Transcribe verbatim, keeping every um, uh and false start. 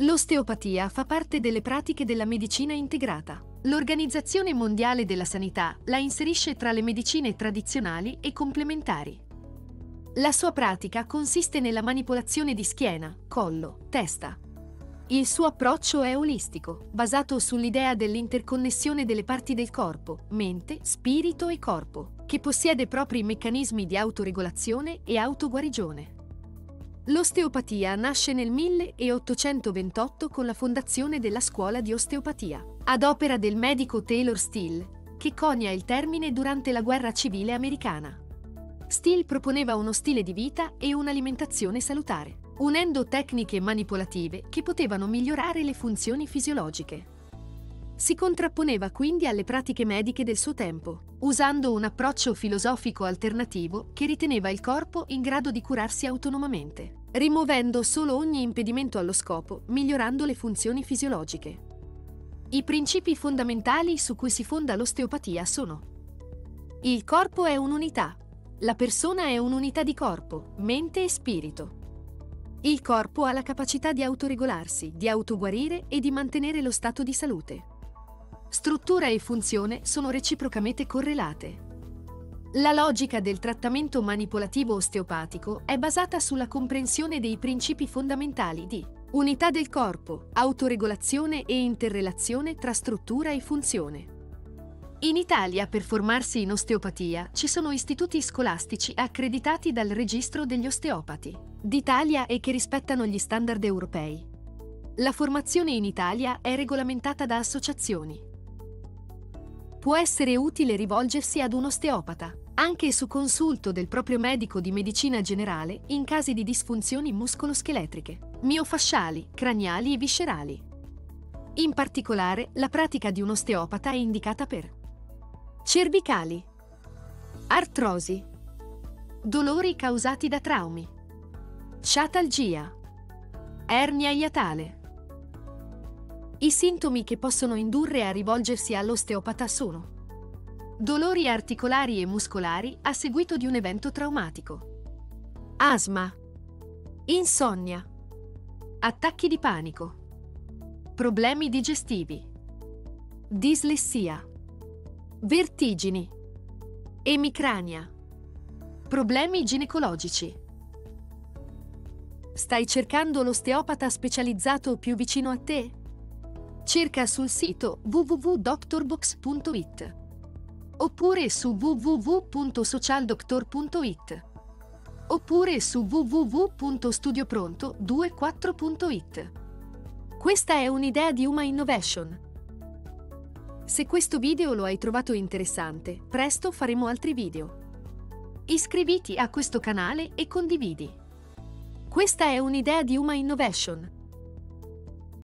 L'osteopatia fa parte delle pratiche della medicina integrata. L'Organizzazione Mondiale della Sanità la inserisce tra le medicine tradizionali e complementari. La sua pratica consiste nella manipolazione di schiena, collo, testa. Il suo approccio è olistico, basato sull'idea dell'interconnessione delle parti del corpo, mente, spirito e corpo, che possiede propri meccanismi di autoregolazione e autoguarigione. L'osteopatia nasce nel milleottocentoventotto con la fondazione della scuola di osteopatia, ad opera del medico Taylor Still, che conia il termine durante la guerra civile americana. Still proponeva uno stile di vita e un'alimentazione salutare, unendo tecniche manipolative che potevano migliorare le funzioni fisiologiche. Si contrapponeva quindi alle pratiche mediche del suo tempo, usando un approccio filosofico alternativo che riteneva il corpo in grado di curarsi autonomamente, rimuovendo solo ogni impedimento allo scopo, migliorando le funzioni fisiologiche. I principi fondamentali su cui si fonda l'osteopatia sono: il corpo è un'unità, la persona è un'unità di corpo, mente e spirito. Il corpo ha la capacità di autoregolarsi, di autoguarire e di mantenere lo stato di salute. Struttura e funzione sono reciprocamente correlate. La logica del trattamento manipolativo osteopatico è basata sulla comprensione dei principi fondamentali di unità del corpo, autoregolazione e interrelazione tra struttura e funzione. In Italia, per formarsi in osteopatia, ci sono istituti scolastici accreditati dal Registro degli Osteopati d'Italia e che rispettano gli standard europei. La formazione in Italia è regolamentata da associazioni. Può essere utile rivolgersi ad un osteopata, anche su consulto del proprio medico di medicina generale, in casi di disfunzioni muscoloscheletriche, miofasciali, craniali e viscerali. In particolare, la pratica di un osteopata è indicata per cervicali, artrosi, dolori causati da traumi, sciatalgia, ernia iatale. I sintomi che possono indurre a rivolgersi all'osteopata sono dolori articolari e muscolari a seguito di un evento traumatico, asma, insonnia, attacchi di panico, problemi digestivi, dislessia, vertigini, emicrania, problemi ginecologici. Stai cercando l'osteopata specializzato più vicino a te? Cerca sul sito w w w punto doctor box punto i t oppure su w w w punto social doctor punto i t oppure su w w w punto studio pronto ventiquattro punto i t. Questa è un'idea di Uma Innovation. Se questo video lo hai trovato interessante, presto faremo altri video. Iscriviti a questo canale e condividi. Questa è un'idea di Uma Innovation.